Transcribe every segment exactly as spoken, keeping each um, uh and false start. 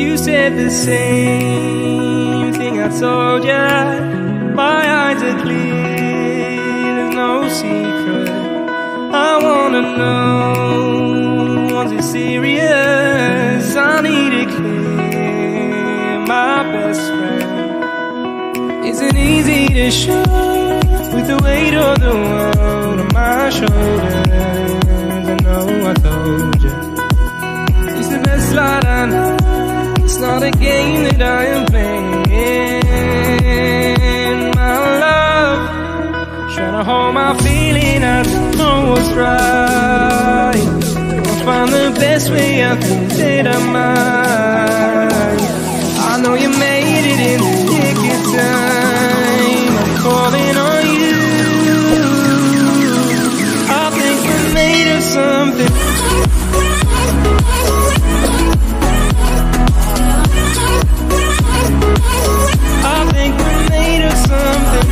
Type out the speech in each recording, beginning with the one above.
You said the same thing I told ya. My eyes are clear, no secret. I wanna know, was it serious? I need it clear, my best friend. Isn't easy to show with the weight of the world on my shoulders. I know I told you it's the best light I know. It's not a game that I am playing, my love. Trying to hold my feeling, I don't know what's right. I'll find the best way, I think that I might. I know you made it in the nick of time. I'm calling on you. I think we're made of something. I think we're made of something.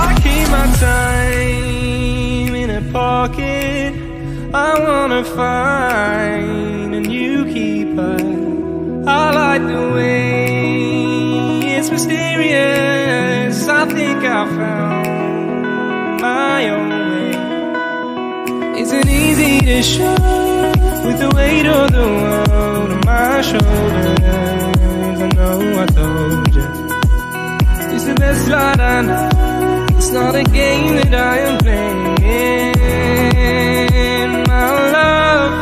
I keep my time in a pocket. I wanna find a new keeper. I like the way it's mysterious. I think I found my own. Isn't easy to show with the weight of the world on my shoulders. I know I told you it's the best light I know. It's not a game that I am playing, my love.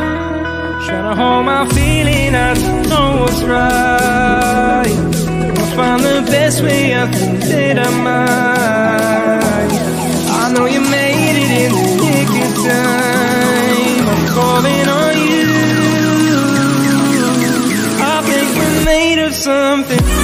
Trying to hold my feeling, I don't know what's right. I'll find the best way, I think that I might. I know you made it in the nick of time. I'm calling on you. I think we're made of something.